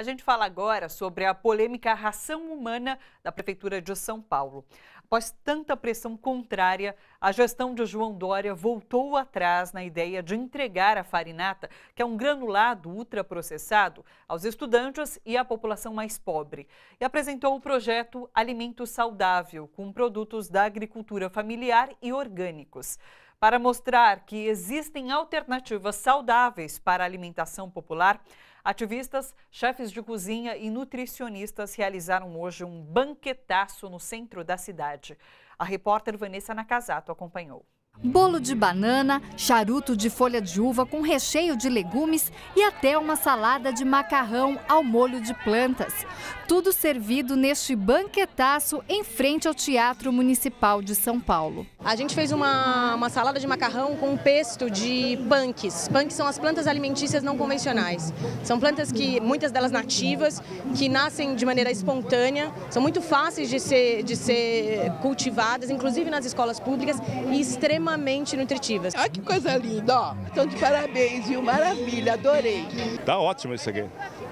A gente fala agora sobre a polêmica ração humana da Prefeitura de São Paulo. Após tanta pressão contrária, a gestão de João Doria voltou atrás na ideia de entregar a farinata, que é um granulado ultraprocessado, aos estudantes e à população mais pobre. E apresentou o projeto Alimento Saudável, com produtos da agricultura familiar e orgânicos. Para mostrar que existem alternativas saudáveis para a alimentação popular, ativistas, chefes de cozinha e nutricionistas realizaram hoje um banquetaço no centro da cidade. A repórter Vanessa Nakasato acompanhou. Bolo de banana, charuto de folha de uva com recheio de legumes e até uma salada de macarrão ao molho de plantas. Tudo servido neste banquetaço em frente ao Teatro Municipal de São Paulo. A gente fez uma salada de macarrão com um pesto de punks. Punks são as plantas alimentícias não convencionais. São plantas que, muitas delas nativas, que nascem de maneira espontânea, são muito fáceis de ser cultivadas, inclusive nas escolas públicas, e extremamente nutritivas. Olha que coisa linda, ó. Então, de parabéns, viu? Maravilha, adorei. Tá ótimo isso aqui,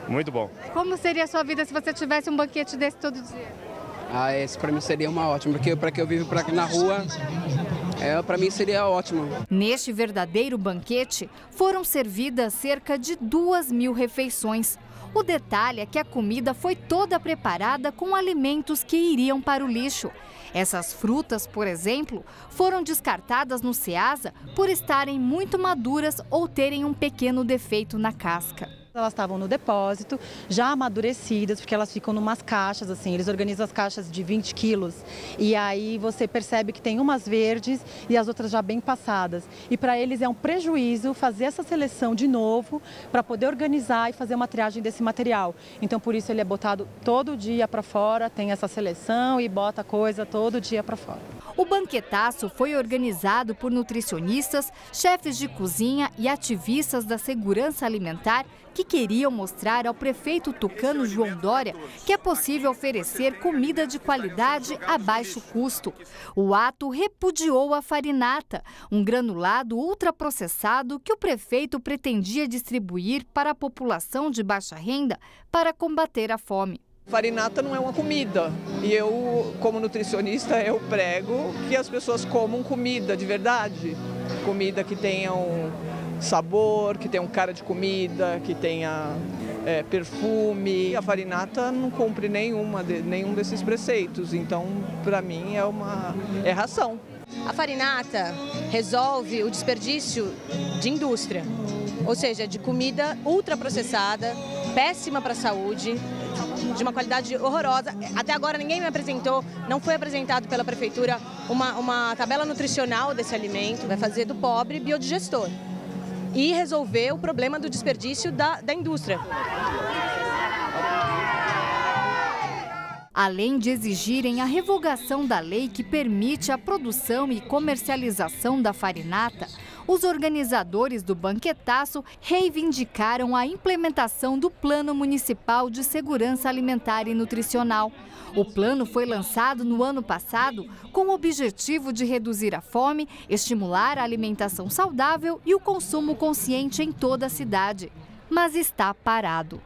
muito bom. Como seria a sua vida se você tivesse um banquete desse todo dia? Ah, esse pra mim seria uma ótima, porque para que eu vivo pra aqui na rua, pra mim seria ótimo. Neste verdadeiro banquete, foram servidas cerca de 2.000 refeições. O detalhe é que a comida foi toda preparada com alimentos que iriam para o lixo. Essas frutas, por exemplo, foram descartadas no Ceasa por estarem muito maduras ou terem um pequeno defeito na casca. Elas estavam no depósito, já amadurecidas, porque elas ficam numas caixas, assim, eles organizam as caixas de 20 quilos. E aí você percebe que tem umas verdes e as outras já bem passadas. E para eles é um prejuízo fazer essa seleção de novo, para poder organizar e fazer uma triagem desse material. Então por isso ele é botado todo dia para fora, tem essa seleção e bota coisa todo dia para fora. O banquetaço foi organizado por nutricionistas, chefes de cozinha e ativistas da segurança alimentar que queriam mostrar ao prefeito tucano João Doria que é possível oferecer comida de qualidade a baixo custo. O ato repudiou a farinata, um granulado ultraprocessado que o prefeito pretendia distribuir para a população de baixa renda para combater a fome. Farinata não é uma comida e eu, como nutricionista, eu prego que as pessoas comam comida de verdade, comida que tenha um sabor, que tenha um cara de comida, que tenha perfume. E a farinata não cumpre nenhum desses preceitos, então para mim é uma ração. A farinata resolve o desperdício de indústria, ou seja, de comida ultraprocessada, péssima para a saúde, de uma qualidade horrorosa. Até agora ninguém me apresentou, não foi apresentado pela prefeitura uma tabela nutricional desse alimento. Vai fazer do pobre biodigestor e resolver o problema do desperdício da indústria. Além de exigirem a revogação da lei que permite a produção e comercialização da farinata, os organizadores do banquetaço reivindicaram a implementação do Plano Municipal de Segurança Alimentar e Nutricional. O plano foi lançado no ano passado com o objetivo de reduzir a fome, estimular a alimentação saudável e o consumo consciente em toda a cidade, mas está parado.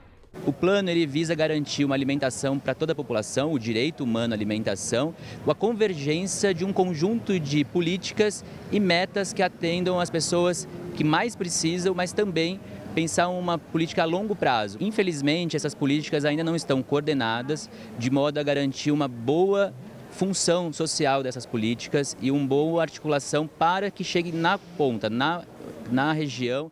O plano ele visa garantir uma alimentação para toda a população, o direito humano à alimentação, com a convergência de um conjunto de políticas e metas que atendam as pessoas que mais precisam, mas também pensar uma política a longo prazo. Infelizmente, essas políticas ainda não estão coordenadas de modo a garantir uma boa função social dessas políticas e uma boa articulação para que chegue na ponta, na região.